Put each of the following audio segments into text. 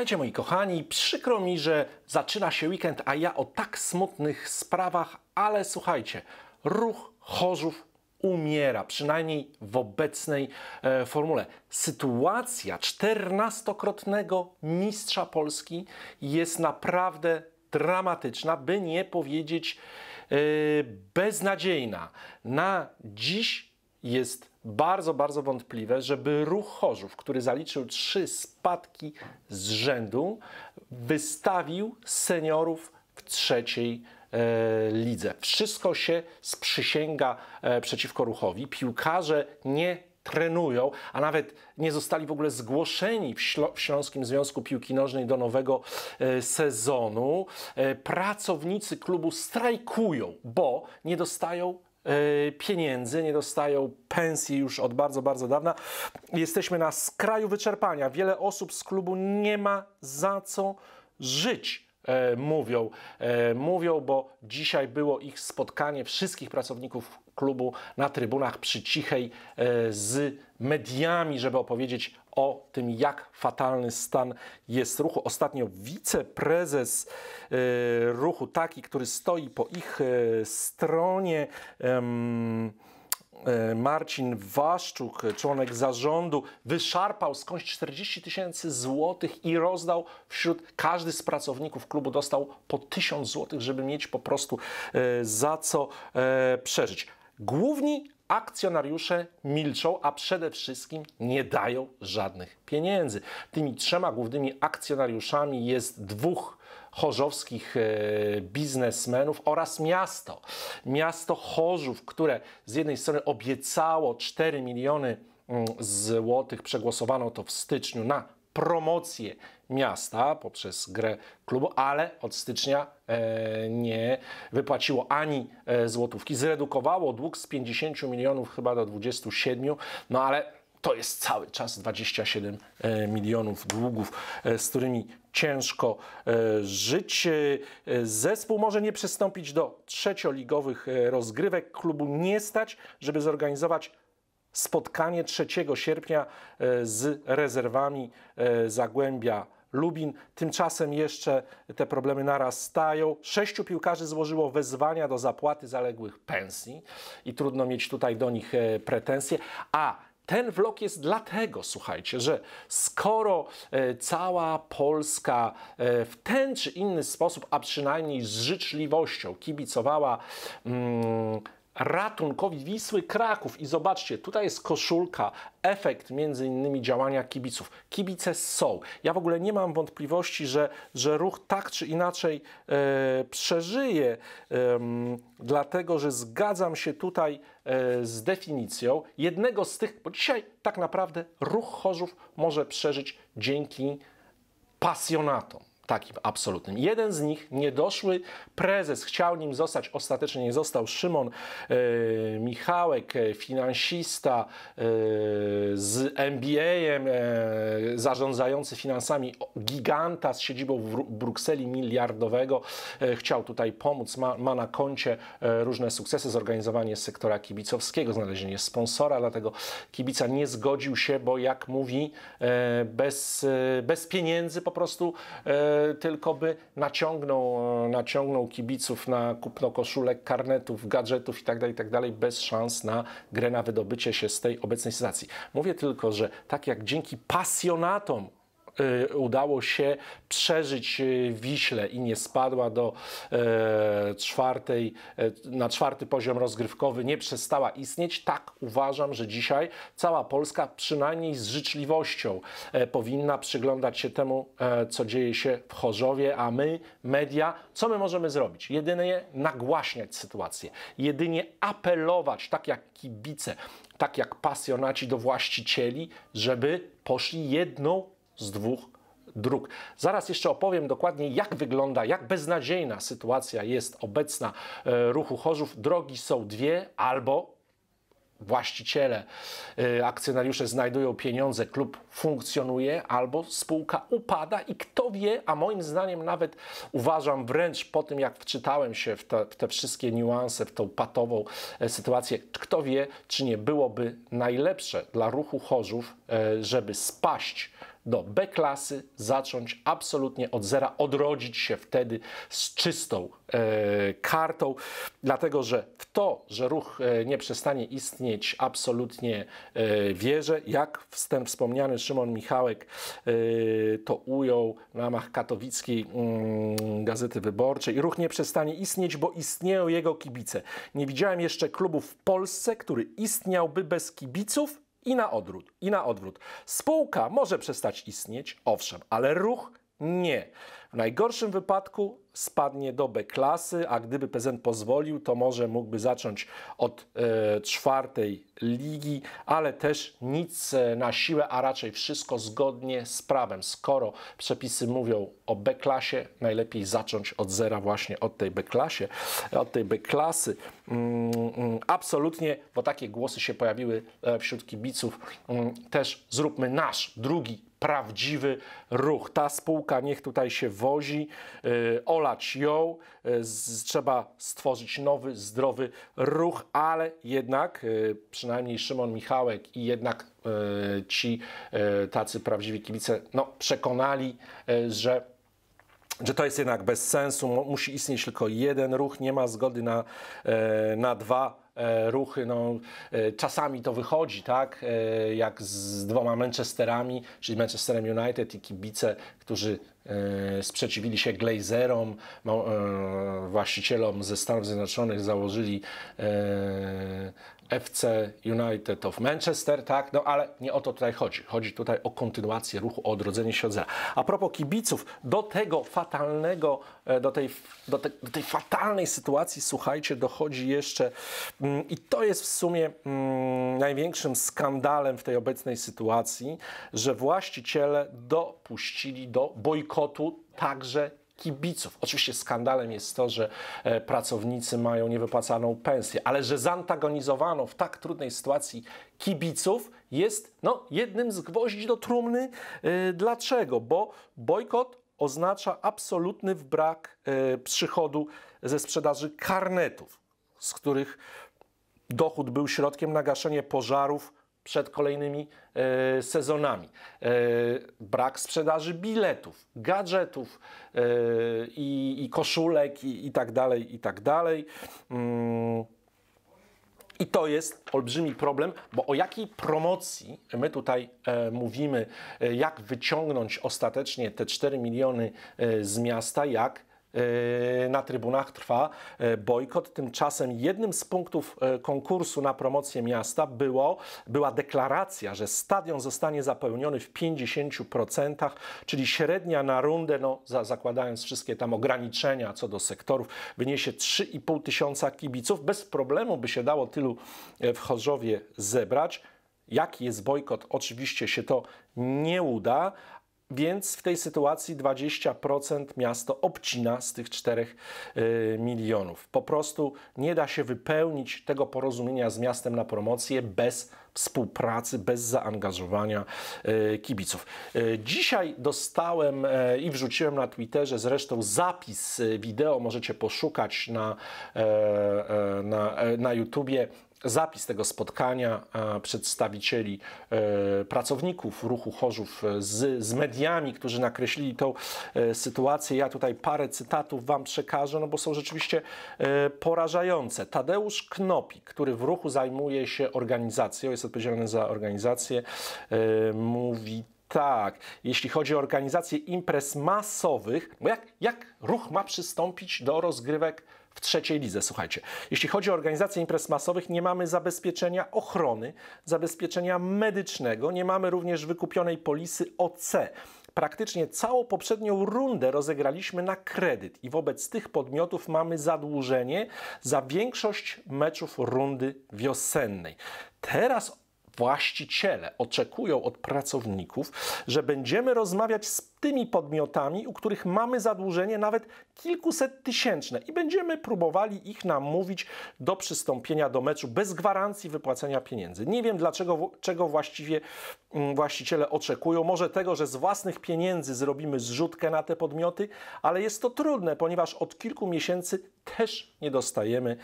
Słuchajcie, moi kochani, przykro mi, że zaczyna się weekend, a ja o tak smutnych sprawach, ale słuchajcie, Ruch Chorzów umiera, przynajmniej w obecnej formule. Sytuacja 14-krotnego mistrza Polski jest naprawdę dramatyczna, by nie powiedzieć beznadziejna. Na dziś jest bardzo, bardzo wątpliwe, żeby Ruch Chorzów, który zaliczył 3 spadki z rzędu, wystawił seniorów w trzeciej lidze. Wszystko się sprzysięga przeciwko Ruchowi. Piłkarze nie trenują, a nawet nie zostali w ogóle zgłoszeni w Śląskim Związku Piłki Nożnej do nowego sezonu. Pracownicy klubu strajkują, bo nie dostają pieniędzy, nie dostają pensji już od bardzo, bardzo dawna. Jesteśmy na skraju wyczerpania. Wiele osób z klubu nie ma za co żyć, mówią, bo dzisiaj było ich spotkanie wszystkich pracowników klubu na trybunach przy Cichej z mediami, żeby opowiedzieć o tym, jak fatalny stan jest Ruchu. Ostatnio wiceprezes Ruchu, taki, który stoi po ich stronie, Marcin Waszczuk, członek zarządu, wyszarpał skądś 40 000 złotych i rozdał wśród, każdy z pracowników klubu dostał po 1000 złotych, żeby mieć po prostu za co przeżyć. Główni akcjonariusze milczą, a przede wszystkim nie dają żadnych pieniędzy. Tymi 3 głównymi akcjonariuszami jest 2 chorzowskich biznesmenów oraz miasto. Miasto Chorzów, które z jednej strony obiecało 4 miliony złotych, przegłosowano to w styczniu na promocję miasta poprzez grę klubu, ale od stycznia nie wypłaciło ani złotówki. Zredukowało dług z 50 milionów chyba do 27, no ale to jest cały czas 27 milionów długów, z którymi ciężko żyć. Zespół może nie przystąpić do trzecioligowych rozgrywek. Klubu nie stać, żeby zorganizować spotkanie 3 sierpnia z rezerwami Zagłębia Lubin. Tymczasem jeszcze te problemy narastają. 6 piłkarzy złożyło wezwania do zapłaty zaległych pensji i trudno mieć tutaj do nich pretensje. A ten vlog jest dlatego, słuchajcie, że skoro cała Polska w ten czy inny sposób, a przynajmniej z życzliwością kibicowała ratunkowi Wisły Kraków, i zobaczcie, tutaj jest koszulka, efekt między innymi działania kibiców. Kibice są. Ja w ogóle nie mam wątpliwości, że Ruch tak czy inaczej przeżyje, dlatego że zgadzam się tutaj z definicją jednego z tych, bo dzisiaj tak naprawdę Ruch Chorzów może przeżyć dzięki pasjonatom. Takim absolutnym. Jeden z nich, niedoszły prezes, chciał nim zostać, ostatecznie nie został, Szymon Michałek, finansista z MBA-em, zarządzający finansami giganta z siedzibą w Brukseli, miliardowego. Chciał tutaj pomóc, ma na koncie różne sukcesy, zorganizowanie sektora kibicowskiego, znalezienie sponsora, dlatego kibica nie zgodził się, bo jak mówi, bez pieniędzy po prostu tylko by naciągnął kibiców na kupno koszulek, karnetów, gadżetów itd., bez szans na grę, na wydobycie się z tej obecnej sytuacji. Mówię tylko, że tak jak dzięki pasjonatom udało się przeżyć Wiśle i nie spadła do na czwarty poziom rozgrywkowy, nie przestała istnieć, tak uważam, że dzisiaj cała Polska przynajmniej z życzliwością powinna przyglądać się temu, co dzieje się w Chorzowie, a my, media, co my możemy zrobić? Jedynie nagłaśniać sytuację, jedynie apelować, tak jak kibice, tak jak pasjonaci, do właścicieli, żeby poszli jedną z 2 dróg. Zaraz jeszcze opowiem dokładnie, jak wygląda, jak beznadziejna sytuacja jest obecna Ruchu Chorzów. Drogi są 2: albo właściciele, akcjonariusze znajdują pieniądze, klub funkcjonuje, albo spółka upada i kto wie, a moim zdaniem nawet uważam, wręcz po tym jak wczytałem się w te wszystkie niuanse, w tą patową sytuację, kto wie, czy nie byłoby najlepsze dla Ruchu Chorzów, żeby spaść do B klasy, zacząć absolutnie od zera, odrodzić się wtedy z czystą kartą, dlatego że w to, że Ruch nie przestanie istnieć, absolutnie wierzę. Jak ten wspomniany Szymon Michałek to ujął w ramach katowickiej Gazety Wyborczej, Ruch nie przestanie istnieć, bo istnieją jego kibice. Nie widziałem jeszcze klubu w Polsce, który istniałby bez kibiców i na odwrót. Spółka może przestać istnieć, owszem, ale Ruch nie. W najgorszym wypadku spadnie do B klasy, a gdyby PZPN pozwolił, to może mógłby zacząć od czwartej ligi, ale też nic na siłę, a raczej wszystko zgodnie z prawem. Skoro przepisy mówią o B klasie, najlepiej zacząć od zera, właśnie od tej B klasie, od tej B klasy. Absolutnie, bo takie głosy się pojawiły wśród kibiców. Też zróbmy nasz drugi prawdziwy Ruch. Ta spółka niech tutaj się wozi, olać ją, trzeba stworzyć nowy, zdrowy Ruch, ale jednak przynajmniej Szymon Michałek i jednak ci tacy prawdziwi kibice przekonali, że to jest jednak bez sensu, musi istnieć tylko jeden Ruch, nie ma zgody na dwa ruchy. Czasami to wychodzi, tak, jak z dwoma Manchesterami, czyli Manchesterem United i kibice, którzy sprzeciwili się Glazerom, właścicielom ze Stanów Zjednoczonych, założyli FC United of Manchester, tak, ale nie o to tutaj chodzi. Chodzi tutaj o kontynuację Ruchu, o odrodzenie się od zera. A propos kibiców, do tej fatalnej sytuacji, słuchajcie, dochodzi jeszcze, i to jest w sumie największym skandalem w tej obecnej sytuacji, że właściciele dopuścili do bojkotu także kibiców. Oczywiście skandalem jest to, że pracownicy mają niewypłacaną pensję, ale że zantagonizowano w tak trudnej sytuacji kibiców, jest jednym z gwoździ do trumny. Dlaczego? Bo bojkot oznacza absolutny brak przychodu ze sprzedaży karnetów, z których dochód był środkiem na gaszenie pożarów przed kolejnymi sezonami. Brak sprzedaży biletów, gadżetów i koszulek i tak dalej, i tak dalej. I to jest olbrzymi problem, bo o jakiej promocji my tutaj mówimy, jak wyciągnąć ostatecznie te 4 miliony z miasta, jak na trybunach trwa bojkot. Tymczasem jednym z punktów konkursu na promocję miasta była deklaracja, że stadion zostanie zapełniony w 50%, czyli średnia na rundę, zakładając wszystkie tam ograniczenia co do sektorów, wyniesie 3500 kibiców. Bez problemu by się dało tylu w Chorzowie zebrać. Jaki jest bojkot? Oczywiście się to nie uda. Więc w tej sytuacji 20% miasto obcina z tych 4 milionów. Po prostu nie da się wypełnić tego porozumienia z miastem na promocję bez współpracy, bez zaangażowania kibiców. Dzisiaj dostałem i wrzuciłem na Twitterze zresztą zapis wideo, możecie poszukać na YouTubie, zapis tego spotkania przedstawicieli pracowników Ruchu Chorzów z mediami, którzy nakreślili tą sytuację. Ja tutaj parę cytatów wam przekażę, bo są rzeczywiście porażające. Tadeusz Knopik, który w Ruchu zajmuje się organizacją, jest odpowiedzialny za organizację, mówi tak, jeśli chodzi o organizację imprez masowych, bo jak Ruch ma przystąpić do rozgrywek w trzeciej lidze, słuchajcie. Jeśli chodzi o organizację imprez masowych, nie mamy zabezpieczenia ochrony, zabezpieczenia medycznego, nie mamy również wykupionej polisy OC. Praktycznie całą poprzednią rundę rozegraliśmy na kredyt i wobec tych podmiotów mamy zadłużenie za większość meczów rundy wiosennej. Teraz właściciele oczekują od pracowników, że będziemy rozmawiać z tymi podmiotami, u których mamy zadłużenie nawet kilkusettysięczne i będziemy próbowali ich namówić do przystąpienia do meczu bez gwarancji wypłacenia pieniędzy. Nie wiem dlaczego, czego właściwie właściciele oczekują. Może tego, że z własnych pieniędzy zrobimy zrzutkę na te podmioty, ale jest to trudne, ponieważ od kilku miesięcy też nie dostajemy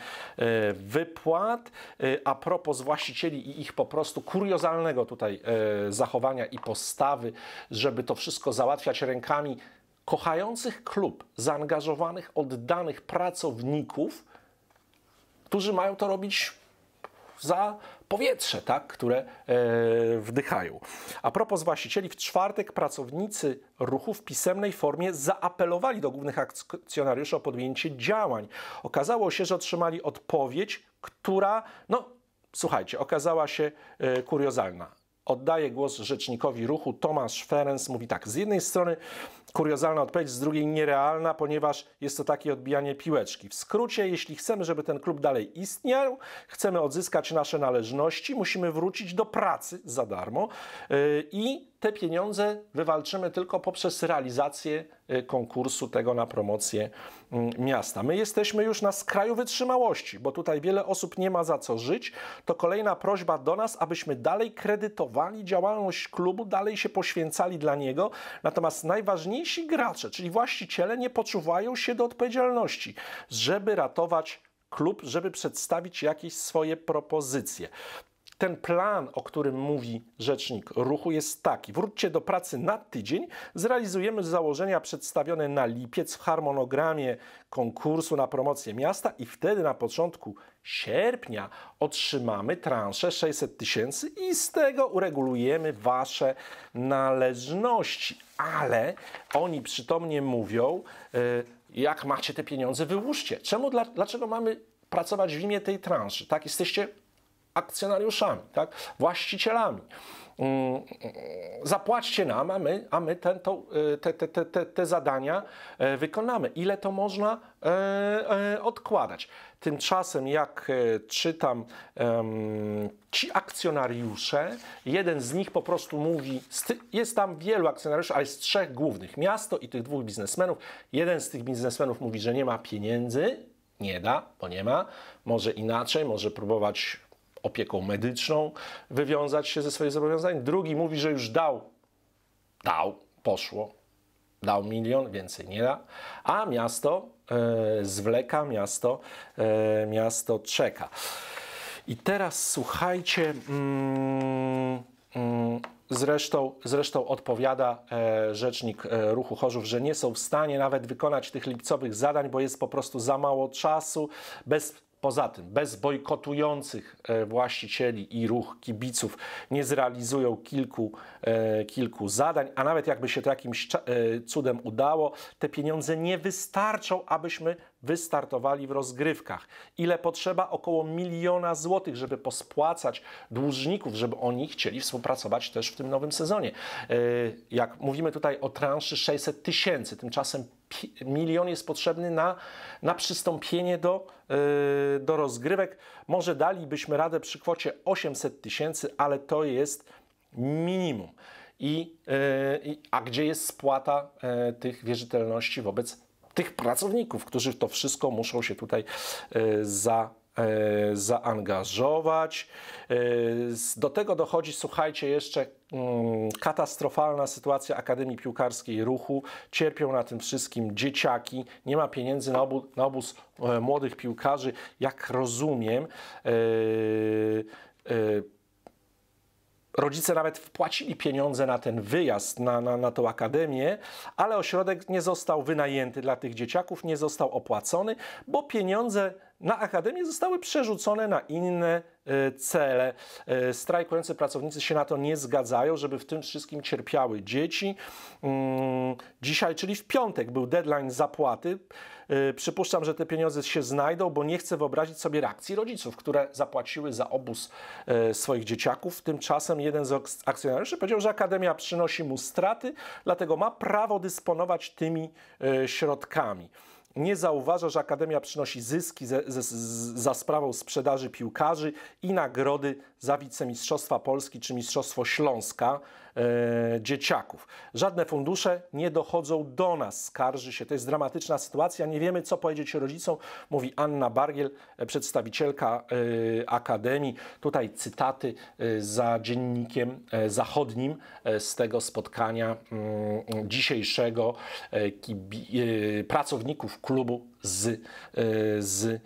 wypłat. A propos właścicieli i ich po prostu kuriozalnego tutaj zachowania i postawy, żeby to wszystko załatwiać rękami kochających klub, zaangażowanych, oddanych pracowników, którzy mają to robić za powietrze, tak, które wdychają. A propos właścicieli, w czwartek pracownicy ruchu w pisemnej formie zaapelowali do głównych akcjonariuszy o podjęcie działań. Okazało się, że otrzymali odpowiedź, która, no słuchajcie, okazała się kuriozalna. Oddaję głos rzecznikowi ruchu, Tomasz Ferenc, mówi tak: z jednej strony kuriozalna odpowiedź, z drugiej nierealna, ponieważ jest to takie odbijanie piłeczki. W skrócie, jeśli chcemy, żeby ten klub dalej istniał, chcemy odzyskać nasze należności, musimy wrócić do pracy za darmo i te pieniądze wywalczymy tylko poprzez realizację konkursu tego na promocję miasta. My jesteśmy już na skraju wytrzymałości, bo tutaj wiele osób nie ma za co żyć. To kolejna prośba do nas, abyśmy dalej kredytowali działalność klubu, dalej się poświęcali dla niego. Natomiast najważniejsi gracze, czyli właściciele, nie poczuwają się do odpowiedzialności, żeby ratować klub, żeby przedstawić jakieś swoje propozycje. Ten plan, o którym mówi rzecznik ruchu, jest taki: wróćcie do pracy na tydzień, zrealizujemy założenia przedstawione na lipiec w harmonogramie konkursu na promocję miasta i wtedy na początku sierpnia otrzymamy transzę 600 000 i z tego uregulujemy wasze należności. Ale oni przytomnie mówią, jak macie te pieniądze, wyłóżcie. Dlaczego mamy pracować w imię tej transzy? Tak, jesteście akcjonariuszami, tak? Właścicielami. Zapłaćcie nam, a my te zadania wykonamy. Ile to można odkładać? Tymczasem, jak czytam, ci akcjonariusze, jeden z nich po prostu mówi, jest tam wielu akcjonariuszy, ale jest trzech głównych, miasto i tych dwóch biznesmenów. Jeden z tych biznesmenów mówi, że nie ma pieniędzy, nie da, bo nie ma, może inaczej, może próbować opieką medyczną wywiązać się ze swoich zobowiązań. Drugi mówi, że już dał 1 milion, więcej nie da, a miasto zwleka, miasto czeka. I teraz słuchajcie, zresztą odpowiada rzecznik ruchu Chorzów, że nie są w stanie nawet wykonać tych lipcowych zadań, bo jest po prostu za mało czasu. Poza tym, bez bojkotujących właścicieli i ruch kibiców nie zrealizują kilku zadań, a nawet jakby się to jakimś cudem udało, te pieniądze nie wystarczą, abyśmy wystartowali w rozgrywkach. Ile potrzeba? Około 1 miliona złotych, żeby pospłacać dłużników, żeby oni chcieli współpracować też w tym nowym sezonie. Jak mówimy tutaj o transzy 600 000, tymczasem 1 milion jest potrzebny na przystąpienie do rozgrywek. Może dalibyśmy radę przy kwocie 800 000, ale to jest minimum. A gdzie jest spłata tych wierzytelności wobec tych pracowników, którzy w to wszystko muszą się tutaj zaangażować. Do tego dochodzi, słuchajcie, jeszcze katastrofalna sytuacja Akademii Piłkarskiej Ruchu. Cierpią na tym wszystkim dzieciaki. Nie ma pieniędzy na obóz młodych piłkarzy. Jak rozumiem, rodzice nawet wpłacili pieniądze na ten wyjazd, na tą akademię, ale ośrodek nie został wynajęty dla tych dzieciaków, nie został opłacony, bo pieniądze na akademię zostały przerzucone na inne cele. Strajkujący pracownicy się na to nie zgadzają, żeby w tym wszystkim cierpiały dzieci. Dzisiaj, czyli w piątek, był deadline zapłaty. Przypuszczam, że te pieniądze się znajdą, bo nie chcę wyobrazić sobie reakcji rodziców, które zapłaciły za obóz swoich dzieciaków. Tymczasem jeden z akcjonariuszy powiedział, że akademia przynosi mu straty, dlatego ma prawo dysponować tymi środkami. Nie zauważa, że Akademia przynosi zyski za sprawą sprzedaży piłkarzy i nagrody za wicemistrzostwa Polski czy mistrzostwo Śląska dzieciaków. Żadne fundusze nie dochodzą do nas, skarży się. To jest dramatyczna sytuacja. Nie wiemy, co powiedzieć rodzicom, mówi Anna Bargiel, przedstawicielka Akademii. Tutaj cytaty za Dziennikiem Zachodnim z tego spotkania dzisiejszego pracowników klubu z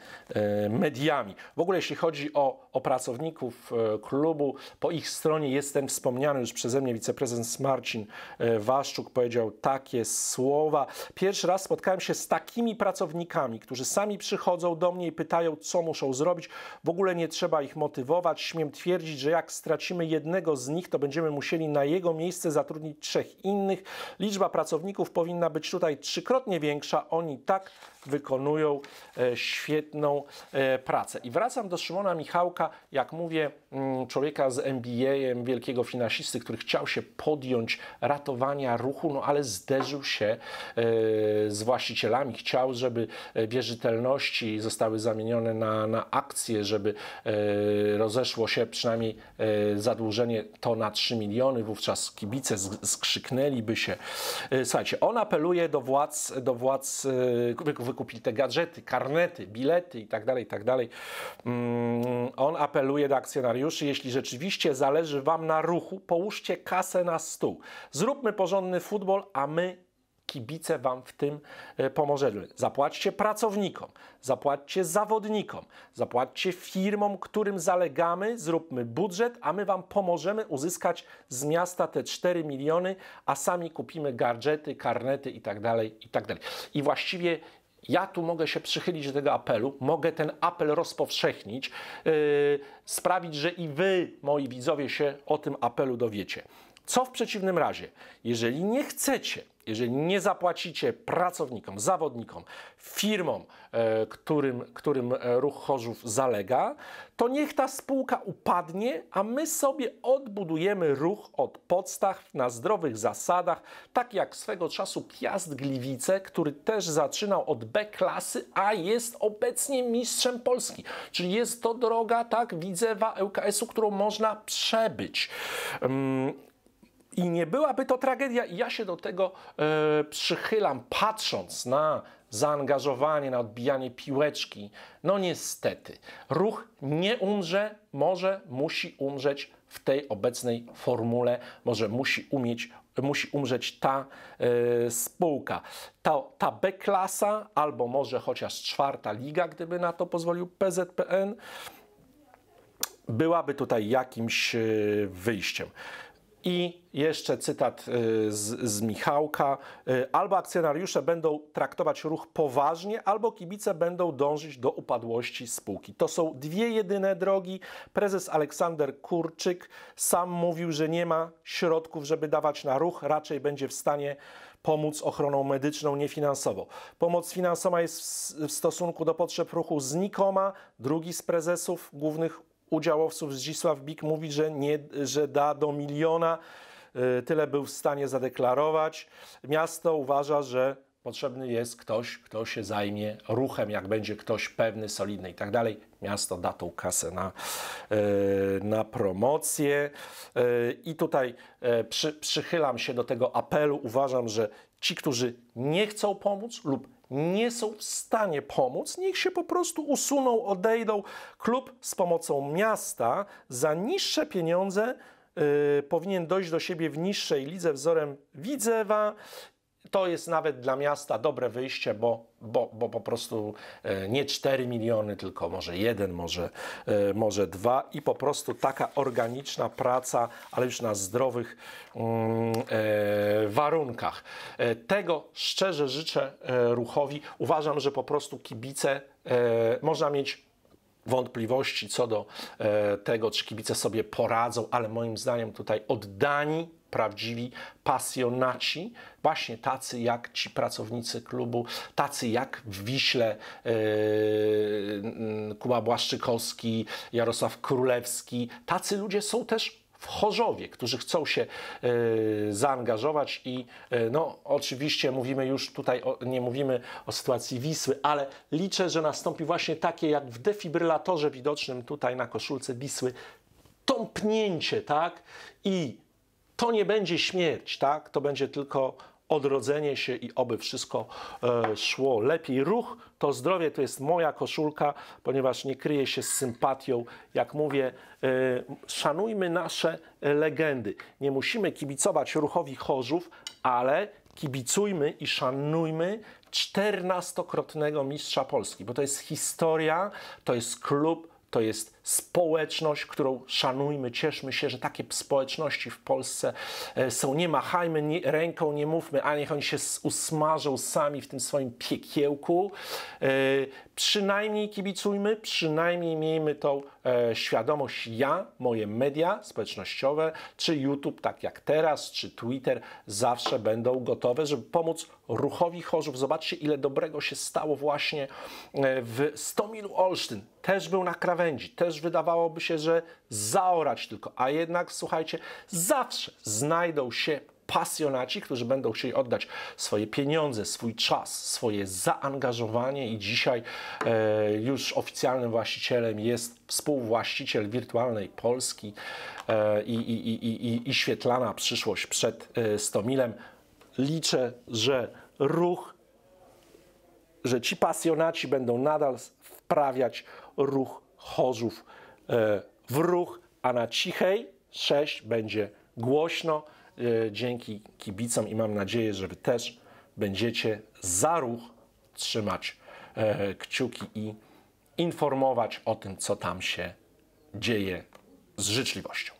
mediami. W ogóle jeśli chodzi o pracowników klubu, po ich stronie jest ten wspomniany już przeze mnie wiceprezes Marcin Waszczuk, powiedział takie słowa. Pierwszy raz spotkałem się z takimi pracownikami, którzy sami przychodzą do mnie i pytają, co muszą zrobić. W ogóle nie trzeba ich motywować. Śmiem twierdzić, że jak stracimy jednego z nich, to będziemy musieli na jego miejsce zatrudnić 3 innych. Liczba pracowników powinna być tutaj 3-krotnie większa. Oni tak wykonują świetną pracę. I wracam do Szymona Michałka, jak mówię, człowieka z MBA-em, wielkiego finansisty, który chciał się podjąć ratowania ruchu, no ale zderzył się z właścicielami. Chciał, żeby wierzytelności zostały zamienione na akcje, żeby rozeszło się przynajmniej zadłużenie to na 3 miliony. Wówczas kibice skrzyknęliby się. Słuchajcie, on apeluje do władz wykupili te gadżety, karnety, bilety itd., itd. On apeluje do akcjonariuszy, jeśli rzeczywiście zależy wam na ruchu, połóżcie kasę na stół. Zróbmy porządny futbol, a my, kibice, wam w tym pomożemy. Zapłaćcie pracownikom, zapłaćcie zawodnikom, zapłaćcie firmom, którym zalegamy, zróbmy budżet, a my wam pomożemy uzyskać z miasta te 4 miliony, a sami kupimy gadżety, karnety itd., itd. I właściwie ja tu mogę się przychylić do tego apelu, mogę ten apel rozpowszechnić, sprawić, że i wy, moi widzowie, się o tym apelu dowiecie. Co w przeciwnym razie? Jeżeli nie chcecie, jeżeli nie zapłacicie pracownikom, zawodnikom, firmom, którym Ruch Chorzów zalega, to niech ta spółka upadnie, a my sobie odbudujemy ruch od podstaw, na zdrowych zasadach, tak jak swego czasu Piast Gliwice, który też zaczynał od B klasy, a jest obecnie mistrzem Polski. Czyli jest to droga, tak, Widzewa, ŁKS-u, którą można przebyć. I nie byłaby to tragedia, i ja się do tego przychylam, patrząc na zaangażowanie, na odbijanie piłeczki. No niestety, ruch nie umrze, może musi umrzeć w tej obecnej formule, może musi umrzeć ta spółka. Ta B-klasa, albo może chociaż 4. liga, gdyby na to pozwolił PZPN, byłaby tutaj jakimś wyjściem. I jeszcze cytat z Michałka. Albo akcjonariusze będą traktować ruch poważnie, albo kibice będą dążyć do upadłości spółki. To są 2 jedyne drogi. Prezes Aleksander Kurczyk sam mówił, że nie ma środków, żeby dawać na ruch. Raczej będzie w stanie pomóc ochroną medyczną, nie finansową. Pomoc finansowa jest w stosunku do potrzeb ruchu znikoma. Drugi z prezesów głównych udziałowców, Zdzisław Bik, mówi, że da do 1 miliona, tyle był w stanie zadeklarować. Miasto uważa, że potrzebny jest ktoś, kto się zajmie ruchem, jak będzie ktoś pewny, solidny i tak dalej. Miasto da tą kasę na promocję. I tutaj przychylam się do tego apelu. Uważam, że ci, którzy nie chcą pomóc lub nie są w stanie pomóc, niech się po prostu usuną, odejdą. Klub z pomocą miasta za niższe pieniądze powinien dojść do siebie w niższej lidze, wzorem Widzewa. To jest nawet dla miasta dobre wyjście, bo po prostu nie 4 miliony, tylko może 1, może 2 i po prostu taka organiczna praca, ale już na zdrowych warunkach. Tego szczerze życzę ruchowi. Uważam, że po prostu kibice, można mieć wątpliwości co do tego, czy kibice sobie poradzą, ale moim zdaniem tutaj oddani, prawdziwi pasjonaci, właśnie tacy jak ci pracownicy klubu, tacy jak w Wiśle Kuba Błaszczykowski, Jarosław Królewski, tacy ludzie są też w Chorzowie, którzy chcą się zaangażować i no oczywiście mówimy już tutaj, nie mówimy o sytuacji Wisły, ale liczę, że nastąpi właśnie takie jak w defibrylatorze widocznym tutaj na koszulce Wisły, tąpnięcie, tak? I to nie będzie śmierć, tak? To będzie tylko odrodzenie się i oby wszystko szło lepiej. Ruch to zdrowie, to jest moja koszulka, ponieważ nie kryje się z sympatią. Jak mówię, szanujmy nasze legendy. Nie musimy kibicować Ruchowi Chorzów, ale kibicujmy i szanujmy 14-krotnego mistrza Polski, bo to jest historia, to jest klub, to jest społeczność, którą szanujmy, cieszmy się, że takie społeczności w Polsce są. Nie machajmy ręką, nie mówmy, a niech oni się usmażą sami w tym swoim piekiełku. Przynajmniej kibicujmy, przynajmniej miejmy tą świadomość. Ja, moje media społecznościowe, czy YouTube, tak jak teraz, czy Twitter, zawsze będą gotowe, żeby pomóc Ruchowi Chorzów. Zobaczcie, ile dobrego się stało właśnie w Stomilu Olsztyn. Też był na krawędzi, też wydawałoby się, że zaorać tylko, a jednak słuchajcie, zawsze znajdą się pasjonaci, którzy będą chcieli oddać swoje pieniądze, swój czas, swoje zaangażowanie i dzisiaj już oficjalnym właścicielem jest współwłaściciel Wirtualnej Polski i świetlana przyszłość przed Stomilem. Liczę, że Ruch, że ci pasjonaci będą nadal wprawiać Ruch Chorzów w ruch, a na Cichej 6 będzie głośno dzięki kibicom i mam nadzieję, że wy też będziecie za Ruch trzymać kciuki i informować o tym, co tam się dzieje z życzliwością.